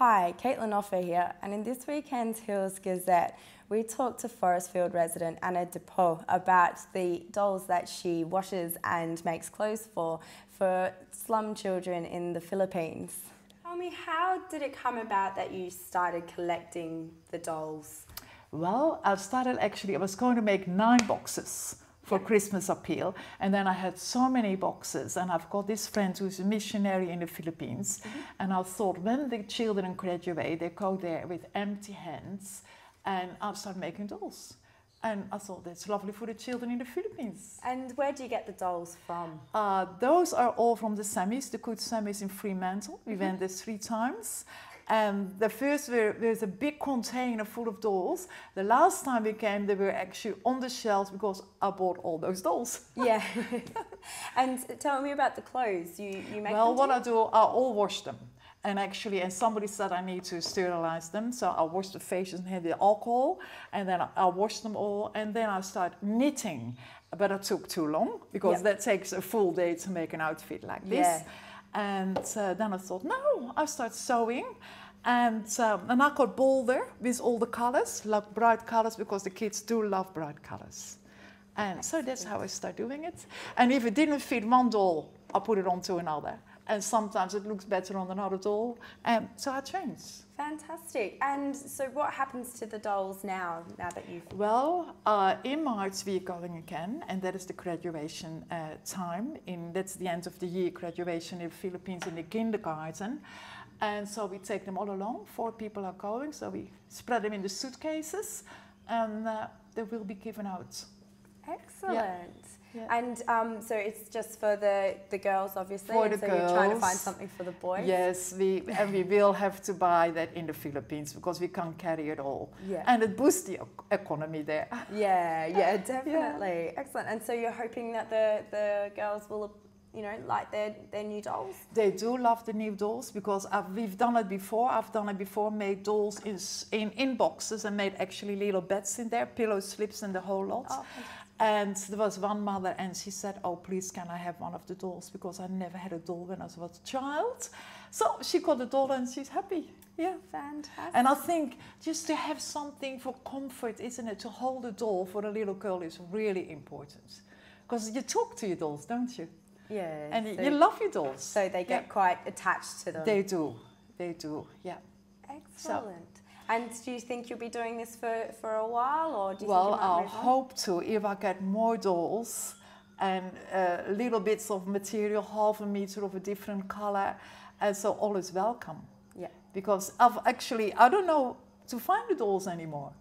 Hi, Kaitlyn Offer here, and in this weekend's Hills Gazette, we talked to Forrestfield resident Anna de Paus about the dolls that she washes and makes clothes for slum children in the Philippines. Tell me, how did it come about that you started collecting the dolls? Well, I was going to make 9 boxes for Christmas appeal, and then I had so many boxes, and I've got this friend who's a missionary in the Philippines, and I thought when the children graduate, they go there with empty hands, and I'll start making dolls. And I thought that's lovely for the children in the Philippines. And where do you get the dolls from? Those are all from the Sammys, the Good Sammys in Fremantle. We went there 3 times. And the first, there's a big container full of dolls. The last time we came, they were actually on the shelves because I bought all those dolls. Yeah. And tell me about the clothes. You make them? Well, what I do, I all wash them. And actually, and somebody said I need to sterilize them, so I wash the faces and had the alcohol, and then I wash them all, and then I start knitting. But it took too long, because that takes a full day to make an outfit like this. Yeah. And then I thought, no, I start sewing. And I got bolder with all the colors, like bright colors, because the kids do love bright colors. And so that's how I start doing it. And if it didn't fit one doll, I put it onto another. And sometimes it looks better on another doll, so I change. Fantastic. And so what happens to the dolls now that you've... Well, in March we're going again, and that is the graduation time. That's the end of the year graduation in the Philippines in the kindergarten. And so we take them all along, 4 people are going, so we spread them in the suitcases, and they will be given out. Excellent. Yeah. Yeah. And so it's just for the girls, obviously, for the girls. You're trying to find something for the boys. Yes, we will have to buy that in the Philippines because we can't carry it all. Yeah. And it boosts the economy there. Yeah, yeah, definitely. Yeah. Excellent. And so you're hoping that the girls will, you know, like their new dolls? They do love the new dolls because we've done it before. I've done it before, made dolls in boxes and made actually little beds in there, pillow slips and the whole lot. Oh, and there was one mother and she said, oh, please, can I have one of the dolls? Because I never had a doll when I was a child. So she got a doll and she's happy. Yeah. Fantastic. And I think just to have something for comfort, isn't it? To hold a doll for a little girl is really important. Because you talk to your dolls, don't you? Yeah. And so you love your dolls. So they get quite attached to them. They do. They do. Yeah. Excellent. So, and do you think you'll be doing this for a while, or do you think you might move on? Well, I'll hope to if I get more dolls and little bits of material, half a meter of a different color, and so all is welcome. Yeah. Because I don't know to find the dolls anymore,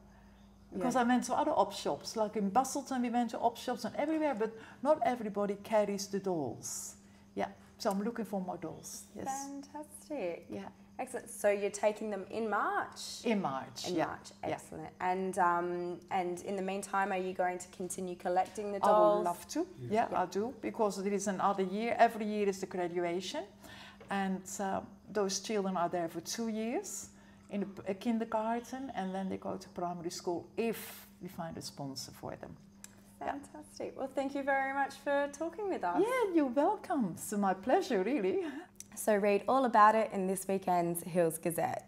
because I went to other op shops, like in Busselton, we went to op shops and everywhere, but not everybody carries the dolls. Yeah. So I'm looking for more dolls. Yes. Fantastic. Yeah. Excellent. So you're taking them in March? In March, In March, excellent. Yeah. And in the meantime, are you going to continue collecting the dolls? I would love to. Yeah, yeah, I do, because it is another year. Every year is the graduation. And those children are there for 2 years in a kindergarten, and then they go to primary school if we find a sponsor for them. Fantastic. Yeah. Well, thank you very much for talking with us. Yeah, you're welcome. It's my pleasure, really. So read all about it in this weekend's Hills Gazette.